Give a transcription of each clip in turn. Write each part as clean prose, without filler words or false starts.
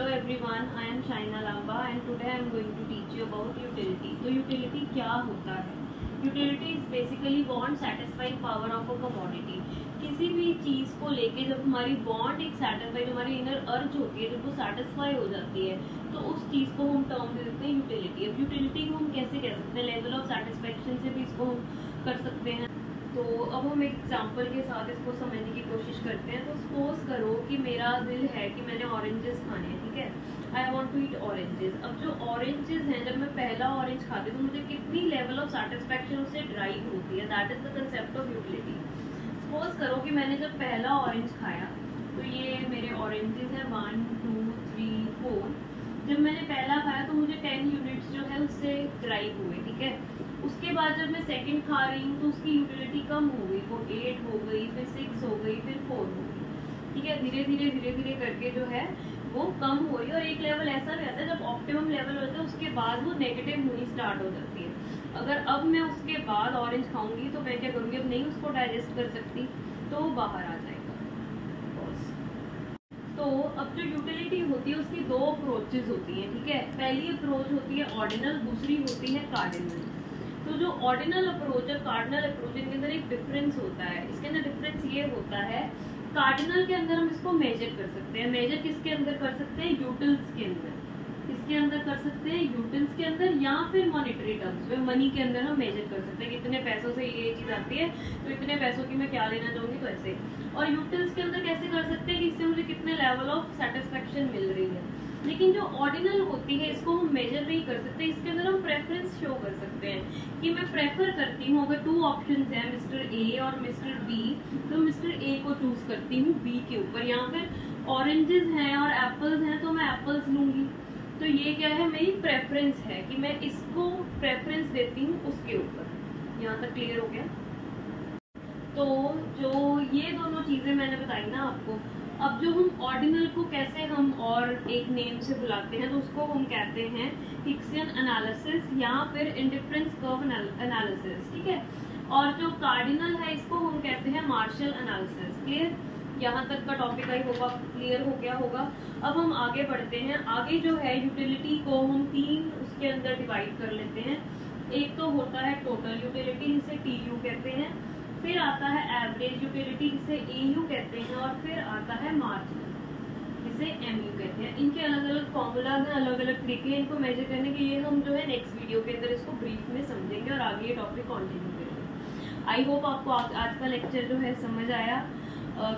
Hello everyone, I am Shaina Lamba and today I am going to teach you about utility. तो utility क्या होता है? Utility is basically bond satisfying power of a commodity. किसी भी चीज़ को लेके जब हमारी bond एक satisfied हमारी inner urge होती है, जब वो satisfy हो जाती है तो उस चीज़ को हम term दे देते हैं utility. अब utility को हम कैसे कह सकते हैं, level of satisfaction से भी इसको हम कर सकते हैं. तो अब हम एक एग्जाम्पल के साथ इसको समझने की कोशिश करते हैं. तो सपोज करो कि मेरा दिल है कि मैंने ऑरेंजेस खाने हैं, ठीक है, I want to eat oranges. अब जो ऑरेंजेस हैं, जब मैं पहला ऑरेंज खाती हूँ तो मुझे कितनी लेवल ऑफ सेटिस्फैक्शन उससे ड्राइव होती है, that is the concept of utility. Suppose करो कि मैंने जब पहला ऑरेंज खाया तो ये मेरे ऑरेंजेस हैं 1 2 3 4. जब मैंने पहला खाया तो मुझे 10 यूनिट्स जो है उससे ड्राइव हुए, ठीक है. उसके बाद जब मैं सेकंड खा रही हूँ तो उसकी यूटिलिटी कम हो गई, वो 8 हो गई, फिर 6 हो गई, फिर 4 हो गई, ठीक है. धीरे धीरे करके जो है वो कम हो रही है और एक लेवल ऐसा रहता है जब ऑप्टिमम लेवल होता है उसके बाद वो नेगेटिव होनी स्टार्ट हो जाती है. अगर अब मैं उसके बाद ऑरेंज खाऊंगी तो मैं क्या करूँगी, अब नहीं उसको डाइजेस्ट कर सकती तो वो बाहर आ जाएगा. तो अब जो यूटिलिटी होती है उसकी दो अप्रोचेज होती हैं, ठीक है. पहली अप्रोच होती है ऑर्डिनल, दूसरी होती है कार्डिनल. तो जो ऑर्डिनल अप्रोच और कार्डिनल अप्रोच, इनके अंदर एक डिफरेंस होता है. इसके अंदर डिफरेंस ये होता है, कार्डिनल के अंदर हम इसको मेजर कर सकते हैं. मेजर किसके अंदर कर सकते हैं, यूटिल्स के अंदर. इसके अंदर कर सकते हैं यूटिल्स के अंदर, या फिर मॉनिटरी टर्म्स में, मनी के अंदर हम मेजर कर सकते हैं. इतने पैसों से ये चीज़ आती है तो इतने पैसों की मैं क्या लेना चाहूँगी, तो ऐसे. और यूटिल्स के अंदर कैसे कर सकते हैं कि इससे मुझे कितने लेवल ऑफ सेटिस्फैक्शन मिल रही है. लेकिन जो ऑर्डिनल होती है इसको हम मेजर नहीं कर सकते, इसके अंदर हम प्रेफरेंस शो कर सकते हैं कि मैं प्रेफर करती हूँ. अगर 2 ऑप्शंस हैं, मिस्टर ए और मिस्टर बी, तो मिस्टर ए को चूज करती हूँ बी के ऊपर. या फिर ऑरेंजेस हैं और एप्पल्स हैं तो मैं एप्पल्स लूँगी. तो ये क्या है, मेरी प्रेफरेंस है कि मैं इसको प्रेफरेंस देती हूँ उसके ऊपर. यहाँ तक क्लियर हो गया. तो जो ये दोनों चीज़ें मैंने बताई ना आपको, अब जो हम ऑर्डिनल को कैसे हम और एक नेम से बुलाते हैं तो उसको हम कहते हैं हिक्सियन एनालिसिस या फिर इंडिफरेंस कर्व एनालिसिस, ठीक है. और जो कार्डिनल है इसको हम कहते हैं मार्शल एनालिसिस. क्लियर, यहाँ तक का टॉपिक आई होगा, क्लियर हो गया होगा. अब हम आगे बढ़ते हैं. आगे जो है यूटिलिटी को हम 3 उसके अंदर डिवाइड कर लेते हैं. एक तो होता है टोटल यूटिलिटी जिसे TU कहते हैं, फिर आता है एवरेज यूटिलिटी जिसे AU कहते हैं, और फिर आता है मार्जिनल जिसे MU कहते हैं. इनके अलग अलग फॉर्मूलाज हैं, अलग अलग तरीके हैं इनको मेजर करने के. ये हम जो है नेक्स्ट वीडियो के अंदर इसको ब्रीफ में समझेंगे और आगे ये टॉपिक कंटिन्यू करेंगे. आई होप आपको आज का लेक्चर जो है समझ आया,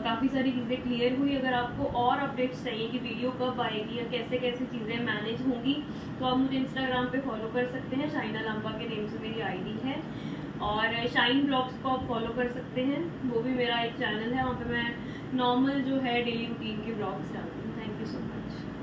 काफ़ी सारी चीज़ें क्लियर हुई. अगर आपको और अपडेट्स चाहिए कि वीडियो कब आएगी या कैसे कैसे चीज़ें मैनेज होंगी तो आप मुझे इंस्टाग्राम पे फॉलो कर सकते हैं, शाइना लांबा के नेम से मेरी आईडी है. और शाइन ब्लॉग्स को आप फॉलो कर सकते हैं, वो भी मेरा एक चैनल है, वहाँ पे मैं नॉर्मल जो है डेली रूटीन के ब्लॉग्स डालती हूँ. Thank you so much.